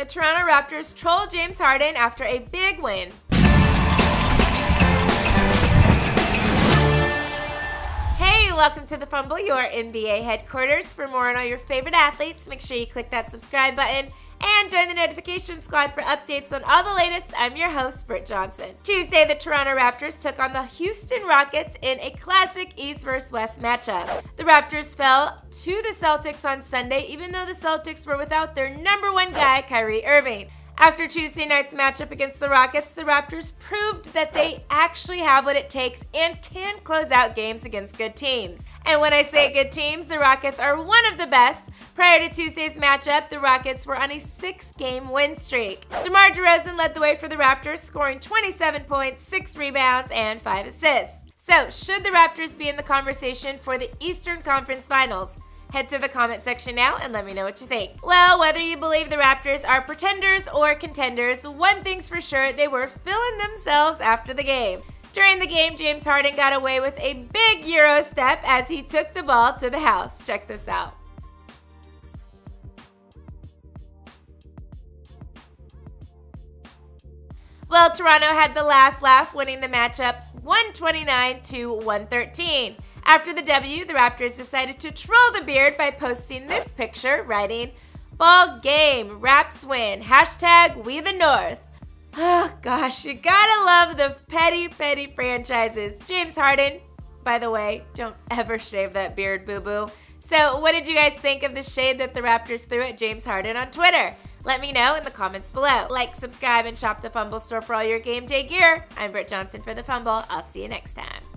The Toronto Raptors troll James Harden after a big win. Hey, welcome to the Fumble, your NBA headquarters. For more on all your favorite athletes, make sure you click that subscribe button and join the notification squad for updates on all the latest. I'm your host, Britt Johnson. Tuesday, the Toronto Raptors took on the Houston Rockets in a classic East vs. West matchup. The Raptors fell to the Celtics on Sunday, even though the Celtics were without their #1 guy, Kyrie Irving. After Tuesday night's matchup against the Rockets, the Raptors proved that they actually have what it takes and can close out games against good teams. And when I say good teams, the Rockets are one of the best. Prior to Tuesday's matchup, the Rockets were on a 6-game win streak. DeMar DeRozan led the way for the Raptors, scoring 27 points, 6 rebounds, and 5 assists. So, should the Raptors be in the conversation for the Eastern Conference Finals? Head to the comment section now and let me know what you think. Well, whether you believe the Raptors are pretenders or contenders, one thing's for sure, they were feeling themselves after the game. During the game, James Harden got away with a big Eurostep as he took the ball to the house. Check this out. Well, Toronto had the last laugh, winning the matchup 129 to 113. After the W, the Raptors decided to troll the beard by posting this picture, writing, "Ball game, Raps win, hashtag we the North." Oh gosh, you gotta love the petty franchises. James Harden, by the way, don't ever shave that beard, boo-boo. So what did you guys think of the shade that the Raptors threw at James Harden on Twitter? Let me know in the comments below. Like, subscribe, and shop the Fumble store for all your game day gear. I'm Britt Johnson for the Fumble. I'll see you next time.